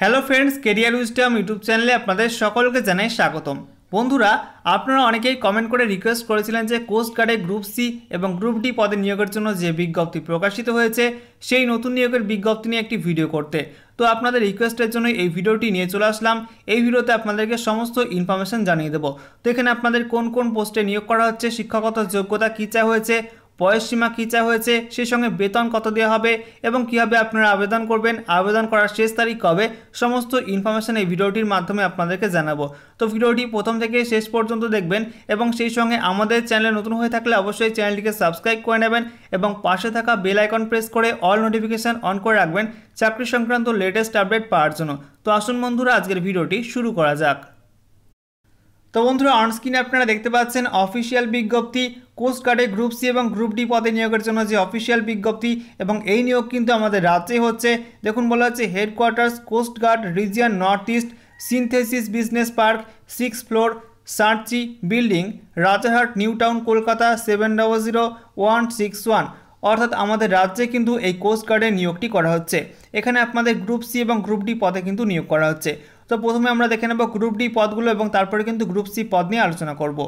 Hello friends career wisdom YouTube channel आपनादेर सकलके जानाई स्वागतम। बंधुरा आपनारा अनेकेई कमेंट करे रिक्वेस्ट करेछिलेन जे कोस्ट गार्डे ग्रुप सी एबं ग्रुप डी पदे नियोगेर जोन्नो जे विज्ञप्ति प्रकाशित हयेछे सेई नतून नियोगेर विज्ञप्ति निये एकटी भिडियो करते तो आपनादेर रिक्वेस्टेर जोन्नो एई भिडियोटी निये चले आसलाम। एई भिडियोते आपनादेरके समस्त इनफरमेशन जानिये देब। तो एखाने आपनादेर कोन कोन पोस्टे नियोग करा हच्छे, शिक्षागत योग्यता कि चाওয়া হয়েছে, बयस सीमा कि चाওয়া হয়েছে, সেই সঙ্গে বেতন কত দেওয়া হবে এবং কিভাবে আপনারা আবেদন করবেন, আবেদন করার শেষ তারিখ কবে, সমস্ত ইনফরমেশন এই ভিডিওটির মাধ্যমে আপনাদেরকে জানাবো। তো ভিডিওটি প্রথম থেকে শেষ পর্যন্ত দেখবেন এবং সেই সঙ্গে আমাদের চ্যানেলে নতুন হয়ে থাকলে অবশ্যই চ্যানেলটিকে সাবস্ক্রাইব করে নেবেন এবং পাশে থাকা বেল আইকন প্রেস করে অল নোটিফিকেশন অন করে রাখবেন চাকরি সংক্রান্ত লেটেস্ট আপডেট পাওয়ার জন্য। তো আসুন বন্ধুরা আজকের ভিডিওটি শুরু করা যাক। तो बंधुरा अनस्क्रिने आपनारा देखते पाच्छेन अफिशियल विज्ञप्ति कोस्ट गार्डे ग्रुप सी और ग्रुप डी पदे नियोगेर जोन्नो जे अफिशियल विज्ञप्ति एबं एई नियोग किन्तु आमादेर राज्ये होच्छे। देखुन बला होच्छे headquarters coast guard region north east synthesis business park 6th floor Sarachi building Rajarhat new town Kolkata 700161। अर्थात आमादेर राज्ये किन्तु एई कोस्ट गार्डे नियोगटी करा होच्छे। एखाने आपनादेर ग्रुप सी और ग्रुप डी पदे किन्तु नियोग करा होच्छे। तो प्रथम आमरा देखे नेब ग्रुप डी पदगुलो एबं तारपरे किन्तु ग्रुप सी पद निये आलोचना करब।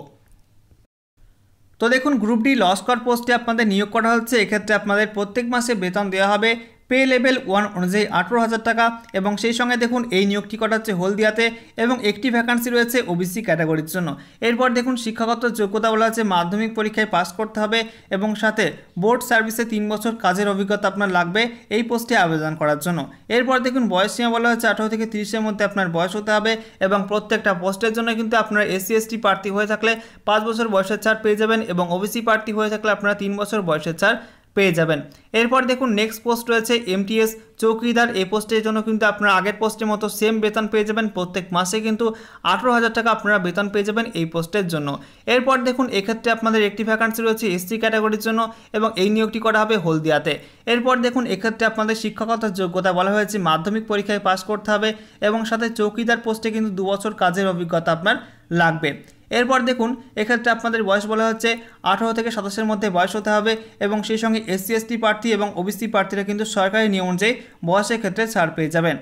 तो देखुन ग्रुप डी लस्कर पोस्टे आपनादेर नियोग करा हच्छे। एई क्षेत्रे आपनादेर प्रत्येक मासे बेतन देওয়া হবে पे लेवल 1 अनुयायी 18,000 टाका एबं सेई संगे देखुन एई नियोगटी करा हच्छे हल्दियाते एबं एकटी भ्याकेंसि रयेछे ओबिसी कैटागरिर जोन्नो। एरपर देखुन शिक्षागत योग्यता बला आछे माध्यमिक परीक्षाय पास करते होबे एबं साथे बोर्ड सार्विसे 3 बछर काजेर अभिज्ञता आपनार लागबे एई पोस्टे आवेदन करार जोन्नो। एरपर देखुन बयस सीमा बला आछे 18 थेके 30 एर मध्ये आपनार बयस होते होबे एबं प्रत्येकटा पोस्टेर जोन्नो किन्तु आपनारा एससी एसटी प्रार्थी हये थाकले 5 बछर बयसेर छाड़ पेये जाबेन एबं ओबिसी प्रार्थी हये थाकले आपनारा 3 बछर बयसेर छाड़ पे जाबेन। एरपर देखुन नेक्स्ट पोस्ट रयेछे एमटीएस चौकीदार। ए पोस्टेर जोन्नो किन्तु आपनारा आगेर पोस्टेर मतो सेम बेतन पेये जाबेन, प्रत्येक मासे किन्तु 18,000 टाका आपनारा बेतन पेये जाबेन एई पोस्टेर जोन्नो। एरपर देखुन एई क्षेत्रे आपनादेर एकटी भ्याकेंसि रयेछे एससी कैटागरिर जोन्नो एबं एई नियोगटी करा होबे हल्दियाते। एरपर देखुन एई क्षेत्रे आपनादेर शिक्षागत योग्यता बला हयेछे माध्यमिक परीक्षाय पास करते होबे एबं साथे चौकीदार पोस्टे किन्तु 2 बछर काजेर अभिज्ञता आपनार लागबे। एरपर देखुन एक क्षेत्रे आपनादेर बयस बला होच्छे 18 थेके 27 एर मध्ये बयस होते होबे एबं सेई संगे एससी एसटी प्रार्थी एबं ओबिसी प्रार्थीरा किन्तु सरकारी नियम अनुयायी बयसेर क्षेत्रे छाड़ पेये जाबेन।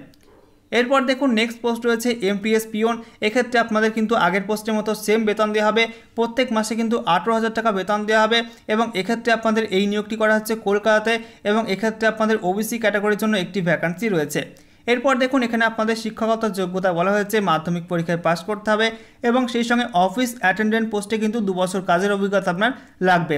एरपर देखुन नेक्स्ट पोस्ट रयेछे एमपीएस पियन। एक क्षेत्रे आपनादेर किन्तु आगेर पोस्टेर मतो सेम बेतन देওয়া होबे, प्रत्येक मासे किन्तु 18,000 टाका बेतन देওয়া होबे एबं एक क्षेत्रे आपनादेर एई नियोगटी करा होच्छे कलकाताते एबं एक क्षेत्रे आपनादेर ओबिसी कैटागरिर जोन्नो एकटी भ्याकेंसि रयेछे। एरपर देखुन एखाने आपनादेर शिक्षागत योग्यता बला हयेछे माध्यमिक परीक्षाय पास करते होबे एबं सेई संगे अफिस अटेंडेंट पोस्टे किन्तु 2 बछर काजेर अभिज्ञता आपनार लागबे।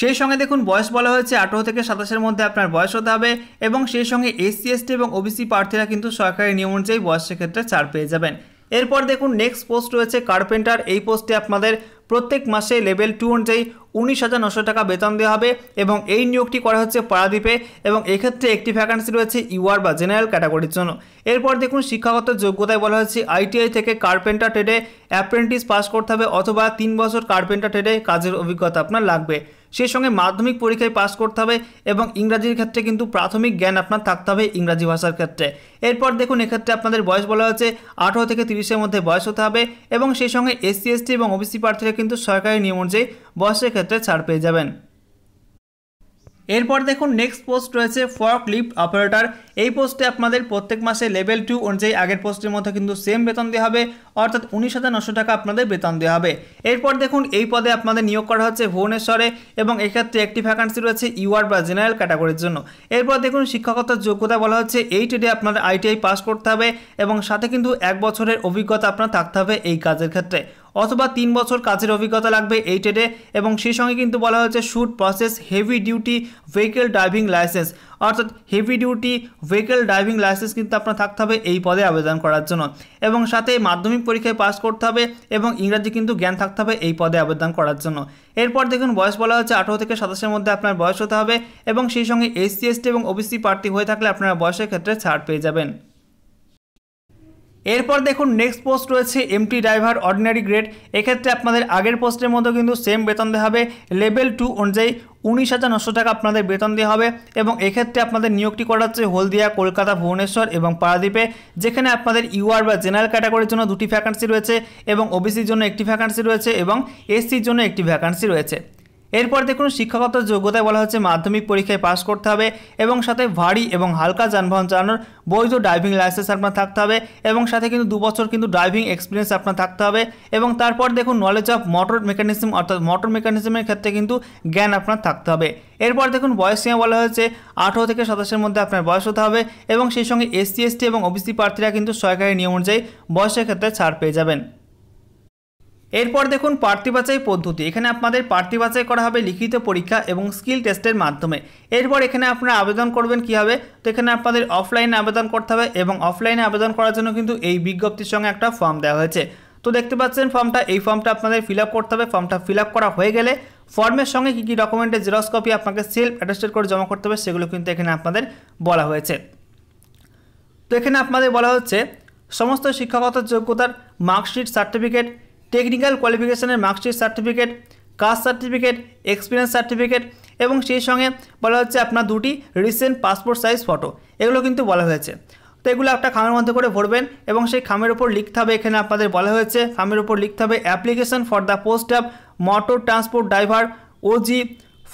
सेई संगे देखुन बयस बला हयेछे 18 थेके 27 एर मध्ये आपनार बयस होते होबे एबं सेई संगे एससी एसटी एबं ओबिसी प्रार्थीरा किन्तु सरकारी नियम अनुयायी बयसेर क्षेत्रे छाड़ पेये जाबेन। एरपर देखुन नेक्स्ट पोस्ट रयेछे कारपेंटार। एई पोस्टे आपनादेर प्रत्येक मासे लेवल 2 अनुयायी 19,900 टाका वेतन देওয়া হবে এবং এই নিয়োগটি করা হচ্ছে পারাদ্বীপে এবং এই ক্ষেত্রে একটি ভ্যাকেন্সি রয়েছে ইউআর বা জেনারেল ক্যাটাগরির জন্য। এরপর দেখুন শিক্ষাগত যোগ্যতায় বলা হয়েছে আইটিআই থেকে কার্পেন্টার ট্রেডে অ্যাপ্রেন্টিস পাস করতে হবে অথবা 3 বছর কার্পেন্টার ট্রেডে কাজের অভিজ্ঞতা আপনার লাগবে। সেই সঙ্গে মাধ্যমিক পরীক্ষায় পাস করতে হবে এবং ইংরাজির ক্ষেত্রে কিন্তু প্রাথমিক জ্ঞান আপনার থাকতে হবে ইংরাজি ভাষার ক্ষেত্রে। এরপর দেখুন এক্ষেত্রে আপনাদের বয়স বলা হয়েছে 18 থেকে 30 এর মধ্যে বয়স হতে হবে এবং সেই সঙ্গে এসসি এসটি এবং ওবিসি প্রার্থীরা কিন্তু সরকারি নিয়ম অনুযায়ী বয়সের ক্ষেত্রে ছাড় পেয়ে যাবেন। এরপর দেখুন নেক্সট পোস্ট রয়েছে ফর্কলিফট অপারেটর। এই পোস্টে আপনাদের প্রত্যেক মাসে লেভেল 2 অনুযায়ী আগের পোস্টের মতো কিন্তু সেম বেতন দেওয়া হবে অর্থাৎ 19,900 টাকা আপনাদের বেতন দেওয়া হবে। এরপর দেখুন এই পদে আপনাদের নিয়োগ করা হচ্ছে ভুবনেশ্বরে এবং এই ক্ষেত্রে একটি ভ্যাকেন্সি রয়েছে ইউআর বা জেনারেল ক্যাটাগরির জন্য। এরপর দেখুন শিক্ষাগত যোগ্যতা বলা হচ্ছে এই ট্রেডে আপনাদের আইটিআই পাস করতে হবে এবং সাথে কিন্তু 1 বছরের অভিজ্ঞতা আপনার থাকতে হবে এই কাজের ক্ষেত্রে অথবা 3 বছর কাজের অভিজ্ঞতা লাগবে এই ট্রেডে এবং সেই সঙ্গে কিন্তু বলা হয়েছে should process heavy duty vehicle driving licence অর্থাৎ heavy duty vehicle driving licence কিন্তু আপনার থাকতে হবে এই পদে আবেদন করার জন্য এবং সাথে মাধ্যমিক পরীক্ষায় পাস করতে হবে এবং ইংরাজি কিন্তু জ্ঞান থাকতে হবে এই পদে আবেদন করার জন্য। এরপর দেখুন বয়স বলা হচ্ছে 18 থেকে 27 এর মধ্যে আপনার বয়স হতে হবে এবং সেই সঙ্গে এসসি এসটি এবং ওবিসি প্রার্থী হয়ে থাকলে আপনারা বয়সের ক্ষেত্রে ছাড় পেয়ে যাবেন। एरपर देखुन नेक्स्ट पोस्ट रयेछे एमटी ड्राइवर अर्डिनारि ग्रेड। एक क्षेत्रे आपनादेर आगेर पोस्टेर मतो किन्तु सेम वेतन देওয়া হবে लेवल 2 अनुयायी 19,900 टाका आपनादेर वेतन देওয়া হবে এবং এই ক্ষেত্রে আপনাদের নিয়োগটি করা হচ্ছে হলদিয়া কলকাতা ভুবনেশ্বর এবং পারাদ্বীপে যেখানে আপনাদের ইউআর বা জেনারেল ক্যাটাগরির জন্য 2টি ভ্যাকেন্সি রয়েছে এবং ওবিসির জন্য 1টি ভ্যাকেন্সি রয়েছে এবং এসসির জন্য 1টি ভ্যাকেন্সি রয়েছে। एरपर देखुन शिक्षागत योग्यता बला हच्छे माध्यमिक परीक्षाय पास करते हबे एबं साथे भारी एबं हल्का यानबाहन चालानोर बैध ड्राइविंग लाइसेंस आपनार थाकते हबे एबं साथे किन्तु 2 बछर किन्तु ड्राइविंग एक्सपिरियेंस आपनार थाकते हबे एबं तारपर देखुन नलेज अफ मोटर मेकानिज्म अर्थात मोटर मेकानिज्मेर क्षेत्रे किन्तु ज्ञान आपनार थाकते हबे। एरपर देखुन बयस सीमा बला हच्छे 18 थेके 27 एर मध्ये आपनार बयस होते हबे एबं सेई संगे एससी एसटी एबं ओबीसी प्रार्थीरा किन्तु सरकारी नियम अनुयायी बयसेर क्षेत्रे छाड़ पेये जाबेन। एरपर देखुन प्रार्थी बाछाई पद्धति एखाने आपनादेर प्रार्थी बाछाई करा हबे लिखित परीक्षा एबं स्किल टेस्टेर माध्यमे। एरपर एखाने आपनारा आवेदन करबेन किभाबे तो एखाने आपनादेर अफलाइने आवेदन करते हबे एबं अफलाइने आवेदन करार जोन्नो किन्तु एई बिज्ञप्तिर संगे एकटा फर्म देওয়া হয়েছে। तो देखते पाच्छेन फर्मटा आपनादेर फिलआप करते हबे। फर्मटा फिलआप करा हये गेले फर्मेर संगे कि कि डकुमेंटेर जेरक्स कपि आपनाके सेल्फ अटेस्टेड करे जमा करते हबे सेगुलो किन्तु एखाने आपनादेर बला हয়েছে। तो एखाने आपनादेर बला হচ্ছে समस्त शिक्षागत योग्यतार marksheet certificate technical qualification marksheet certificate caste certificate experience certificate एवं से संगे बला होच्छे आपनार दुटी रिसेंट पासपोर्ट साइज फटो एगुलो किन्तु बला होच्छे। तो एगुलो एकटा खामेर मध्ये करे भरबेन एवं सेई खामेर उपर लिखते हबे एखाने आपनादेर बला होच्छे खामेर उपर लिखते हबे application for the post of motor transport driver OG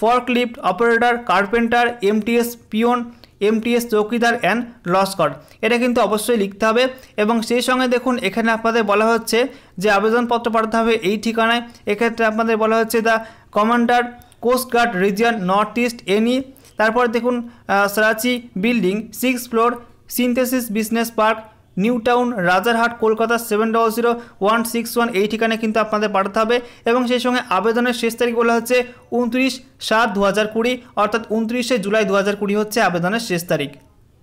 forklift operator carpenter MTS peon MTS चौकीदार एंड लस्कर एटा किन्तु अवश्य लिखते हबे एबं सेई संगे देखुन एखाने आपनादेर बला होच्छे जे आवेदनपत्र पाठाते हबे एई ठिकानाय। एक्षेत्रे आपनादेर बला होच्छे the commander coast guard region north east any तारपर देखुन Sarachi building 6 floor synthesis business park new town Rajarhat Kolkata 700161 এই ঠিকানায় কিন্তু আপনাদের পাঠাতে হবে এবং সেই সঙ্গে আবেদনের শেষ তারিখ বলা হচ্ছে 29/7/2020 অর্থাৎ 29 জুলাই 2020 হচ্ছে আবেদনের শেষ তারিখ।